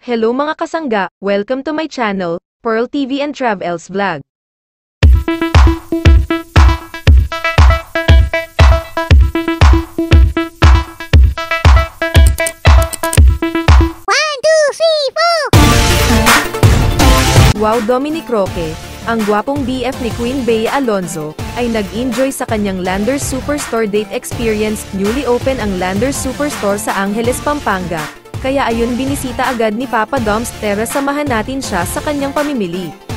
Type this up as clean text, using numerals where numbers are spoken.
Hello mga kasangga, welcome to my channel, Pearl TV and Travels Vlog. Wow, Dominic Roque, ang gwapong BF ni Queen Bea Alonzo, ay nag-enjoy sa kanyang Landers Superstore date experience. Newly open ang Landers Superstore sa Angeles, Pampanga. Kaya ayun, binisita agad ni Papa Dom's Terra. Samahan natin siya sa kanyang pamimili.